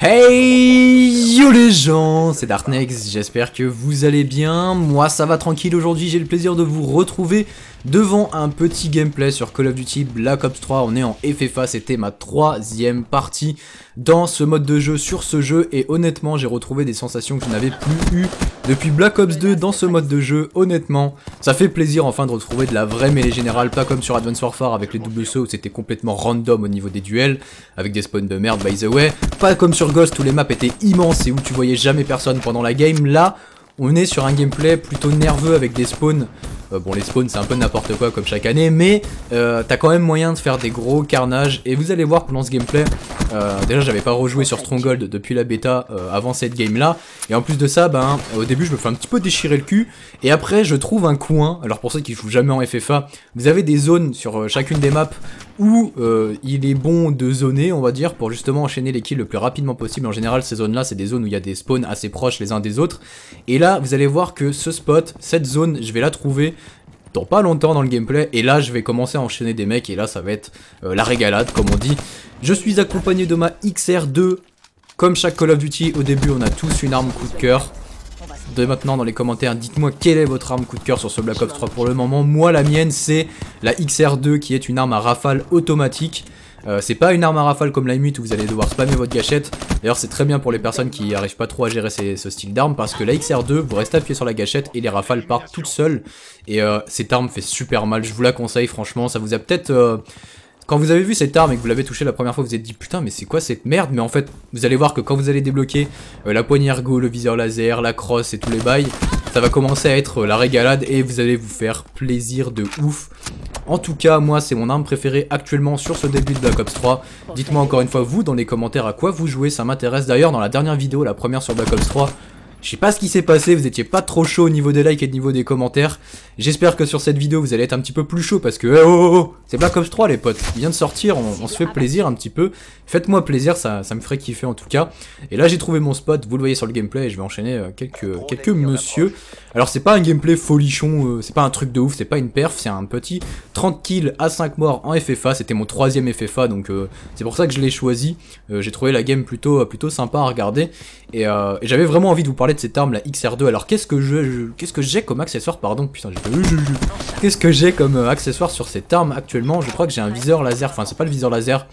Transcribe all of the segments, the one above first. Hey yo les gens, c'est Darknex, j'espère que vous allez bien, moi ça va tranquille. Aujourd'hui j'ai le plaisir de vous retrouver devant un petit gameplay sur Call of Duty Black Ops 3, on est en FFA, c'était ma troisième partie dans ce mode de jeu, sur ce jeu, et honnêtement j'ai retrouvé des sensations que je n'avais plus eues depuis Black Ops 2 dans ce mode de jeu. Honnêtement, ça fait plaisir enfin de retrouver de la vraie mêlée générale, pas comme sur Advanced Warfare avec les doubles sauts où c'était complètement random au niveau des duels, avec des spawns de merde by the way, pas comme sur Ghost où les maps étaient immenses et où tu voyais jamais personne pendant la game. Là on est sur un gameplay plutôt nerveux avec des spawns, bon les spawns c'est un peu n'importe quoi comme chaque année, mais t'as quand même moyen de faire des gros carnages. Et vous allez voir que dans ce gameplay, déjà j'avais pas rejoué sur Stronghold depuis la bêta avant cette game là, et en plus de ça ben, au début je me fais un petit peu déchirer le cul, et après je trouve un coin. Alors pour ceux qui jouent jamais en FFA, vous avez des zones sur chacune des maps où il est bon de zoner, on va dire, pour justement enchaîner les kills le plus rapidement possible. En général ces zones là c'est des zones où il y a des spawns assez proches les uns des autres, et là vous allez voir que ce spot, cette zone, je vais la trouver dans pas longtemps dans le gameplay, et là je vais commencer à enchaîner des mecs, et là ça va être la régalade comme on dit. Je suis accompagné de ma XR2, comme chaque Call of Duty au début on a tous une arme coup de cœur. De maintenant dans les commentaires, dites-moi quelle est votre arme coup de cœur sur ce Black Ops 3 pour le moment. Moi la mienne c'est la XR2 qui est une arme à rafale automatique. C'est pas une arme à rafale comme la M8 où vous allez devoir spammer votre gâchette. D'ailleurs c'est très bien pour les personnes qui n'arrivent pas trop à gérer ce style d'arme, parce que la XR2 vous restez appuyé sur la gâchette et les rafales partent toutes seules. Et cette arme fait super mal, je vous la conseille franchement. Ça vous a peut-être... Quand vous avez vu cette arme et que vous l'avez touchée la première fois, vous vous êtes dit putain mais c'est quoi cette merde, mais en fait vous allez voir que quand vous allez débloquer la poignée ergo, le viseur laser, la crosse et tous les bails, ça va commencer à être la régalade et vous allez vous faire plaisir de ouf. En tout cas moi c'est mon arme préférée actuellement sur ce début de Black Ops 3. Dites moi encore une fois vous dans les commentaires à quoi vous jouez, ça m'intéresse. D'ailleurs dans la dernière vidéo, la première sur Black Ops 3, je sais pas ce qui s'est passé, vous étiez pas trop chaud au niveau des likes et au niveau des commentaires. J'espère que sur cette vidéo vous allez être un petit peu plus chaud, parce que c'est Black Ops 3 les potes, il vient de sortir, on se fait plaisir un petit peu. Faites-moi plaisir, ça me ferait kiffer en tout cas. Et là j'ai trouvé mon spot, vous le voyez sur le gameplay, et je vais enchaîner quelques messieurs. Alors c'est pas un gameplay folichon, c'est pas un truc de ouf, c'est pas une perf, c'est un petit 30 kills à 5 morts en FFA. C'était mon troisième FFA, donc c'est pour ça que je l'ai choisi. J'ai trouvé la game plutôt sympa à regarder, et j'avais vraiment envie de vous parler de cette arme, la XR2. Alors qu'est-ce que j'ai comme accessoire, pardon, putain j'ai fait qu'est-ce que j'ai comme accessoire sur cette arme actuellement. Je crois que j'ai un viseur laser, enfin c'est pas le viseur laser,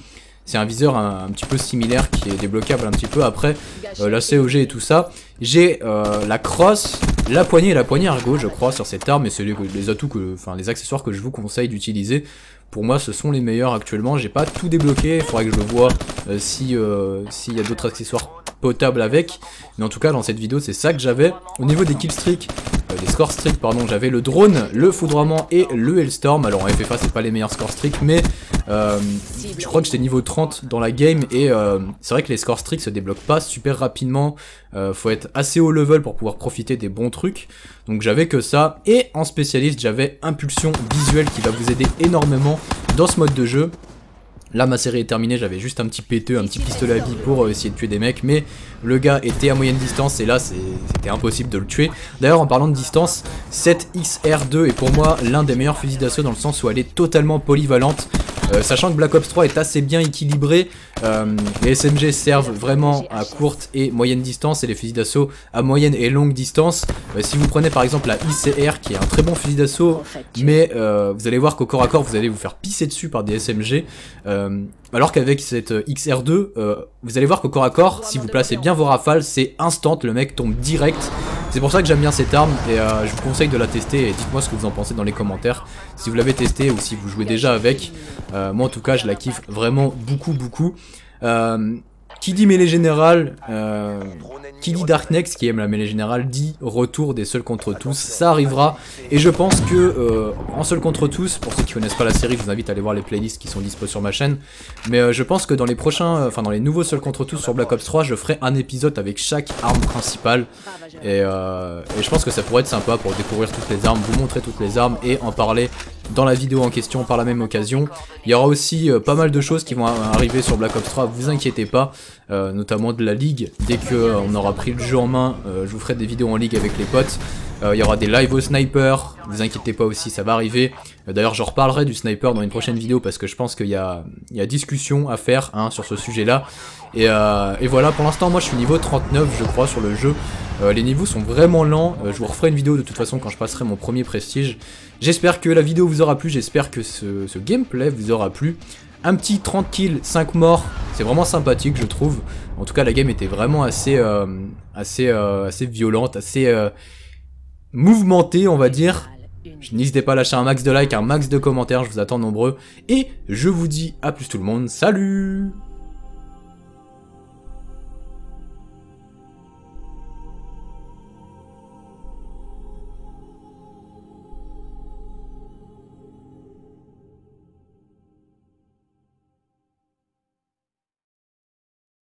c'est un viseur un petit peu similaire qui est débloquable un petit peu après la COG et tout ça. J'ai la crosse, la poignée et la poignée ergo je crois sur cette arme, et c'est les atouts, enfin les accessoires que je vous conseille d'utiliser. Pour moi ce sont les meilleurs actuellement, j'ai pas tout débloqué, il faudrait que je vois s'il y a d'autres accessoires potable avec, mais en tout cas dans cette vidéo c'est ça que j'avais. Au niveau des killstreaks, des score streaks pardon, j'avais le drone, le foudroiement et le hellstorm. Alors en FFA c'est pas les meilleurs score streaks, mais je crois que j'étais niveau 30 dans la game, et c'est vrai que les score streaks se débloquent pas super rapidement, faut être assez haut level pour pouvoir profiter des bons trucs, donc j'avais que ça. Et en spécialiste j'avais impulsion visuelle qui va vous aider énormément dans ce mode de jeu. Là ma série est terminée, j'avais juste un petit péteux, un petit pistolet à billes pour essayer de tuer des mecs, mais le gars était à moyenne distance et là c'était impossible de le tuer. D'ailleurs en parlant de distance, cette XR2 est pour moi l'un des meilleurs fusils d'assaut, dans le sens où elle est totalement polyvalente. Sachant que Black Ops 3 est assez bien équilibré, les SMG servent vraiment à courte et moyenne distance, et les fusils d'assaut à moyenne et longue distance. Si vous prenez par exemple la ICR qui est un très bon fusil d'assaut, mais vous allez voir qu'au corps à corps vous allez vous faire pisser dessus par des SMG, alors qu'avec cette XR2 vous allez voir qu'au corps à corps, si vous placez bien vos rafales, c'est instant, le mec tombe direct. C'est pour ça que j'aime bien cette arme, et je vous conseille de la tester, et dites-moi ce que vous en pensez dans les commentaires, si vous l'avez testée ou si vous jouez déjà avec. Moi en tout cas je la kiffe vraiment beaucoup. Qui dit mêlée générale, qui dit Darknex qui aime la mêlée générale, dit retour des seuls contre tous. Ça arrivera, et je pense que en seuls contre tous, pour ceux qui connaissent pas la série, je vous invite à aller voir les playlists qui sont dispo sur ma chaîne, mais je pense que dans les prochains, enfin dans les nouveaux seuls contre tous sur Black Ops 3, je ferai un épisode avec chaque arme principale, et je pense que ça pourrait être sympa pour découvrir toutes les armes, vous montrer toutes les armes et en parler dans la vidéo en question par la même occasion. Il y aura aussi pas mal de choses qui vont arriver sur Black Ops 3, vous inquiétez pas, notamment de la ligue. Dès qu'on aura pris le jeu en main, je vous ferai des vidéos en ligue avec les potes. Il y aura des lives au sniper, vous inquiétez pas aussi, ça va arriver. D'ailleurs j'en reparlerai du sniper dans une prochaine vidéo parce que je pense qu'il y a discussion à faire sur ce sujet là. Et voilà, pour l'instant moi je suis niveau 39 je crois sur le jeu. Les niveaux sont vraiment lents, je vous referai une vidéo de toute façon quand je passerai mon premier prestige. J'espère que la vidéo vous aura plu, j'espère que ce gameplay vous aura plu. Un petit 30 kills, 5 morts, c'est vraiment sympathique je trouve. En tout cas la game était vraiment assez violente, assez... mouvementé on va dire. N'hésitez pas à lâcher un max de likes, un max de commentaires, je vous attends nombreux et je vous dis à plus tout le monde, salut!